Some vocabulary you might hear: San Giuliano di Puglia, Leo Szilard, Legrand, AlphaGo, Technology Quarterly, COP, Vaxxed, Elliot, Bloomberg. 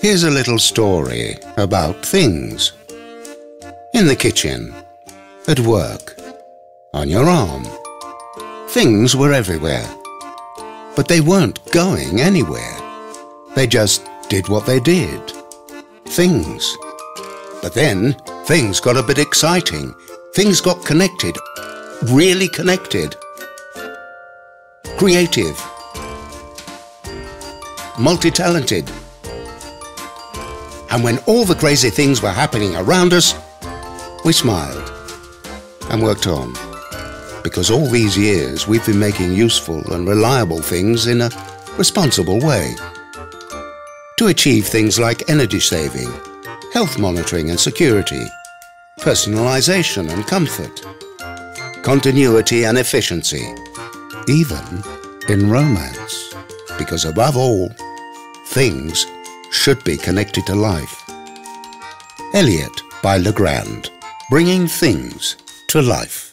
Here's a little story about things. In the kitchen, at work, on your arm. Things were everywhere, but they weren't going anywhere. They just did what they did. Things. But then, things got a bit exciting. Things got connected, really connected. Creative. Multi-talented. And when all the crazy things were happening around us, we smiled and worked on. Because all these years we've been making useful and reliable things in a responsible way. To achieve things like energy saving, health monitoring and security, personalization and comfort, continuity and efficiency, even in romance. Because above all, things should be connected to life. Elliot by Legrand, bringing things to life.